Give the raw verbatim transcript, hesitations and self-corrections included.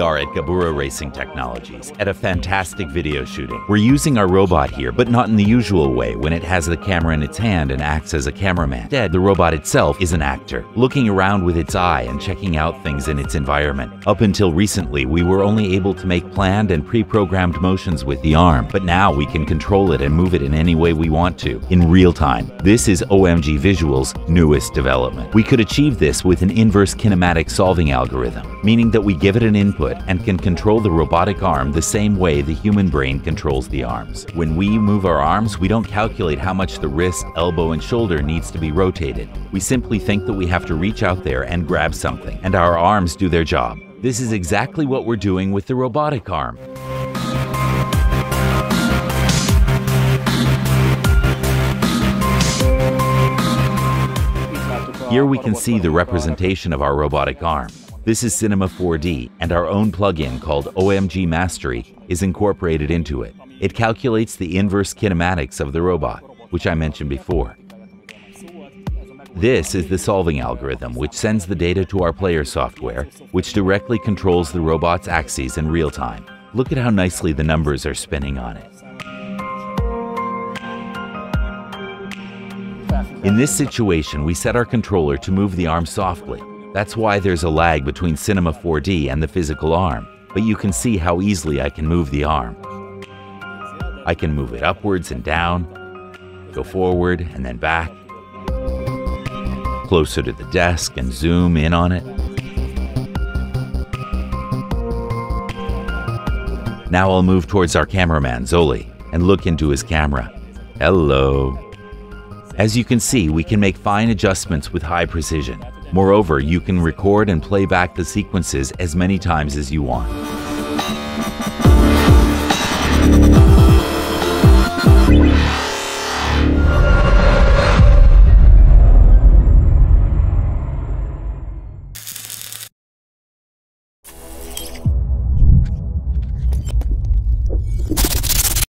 we are at Gabura Racing Technologies, at a fantastic video shooting. We're using our robot here, but not in the usual way when it has the camera in its hand and acts as a cameraman. Instead, the robot itself is an actor, looking around with its eye and checking out things in its environment. Up until recently, we were only able to make planned and pre-programmed motions with the arm, but now we can control it and move it in any way we want to, in real time. This is O M G Visuals' newest development. We could achieve this with an inverse kinematic solving algorithm, meaning that we give it an input and can control the robotic arm the same way the human brain controls the arms. When we move our arms, we don't calculate how much the wrist, elbow, and shoulder needs to be rotated. We simply think that we have to reach out there and grab something, and our arms do their job. This is exactly what we're doing with the robotic arm. Here we can see the representation of our robotic arm. This is Cinema four D, and our own plugin called O M G Mastery is incorporated into it. It calculates the inverse kinematics of the robot, which I mentioned before. This is the solving algorithm, which sends the data to our player software, which directly controls the robot's axes in real time. Look at how nicely the numbers are spinning on it. In this situation, we set our controller to move the arm softly. That's why there's a lag between Cinema four D and the physical arm, but you can see how easily I can move the arm. I can move it upwards and down, go forward and then back, closer to the desk and zoom in on it. Now I'll move towards our cameraman, Zoli, and look into his camera. Hello. As you can see, we can make fine adjustments with high precision. Moreover, you can record and play back the sequences as many times as you want.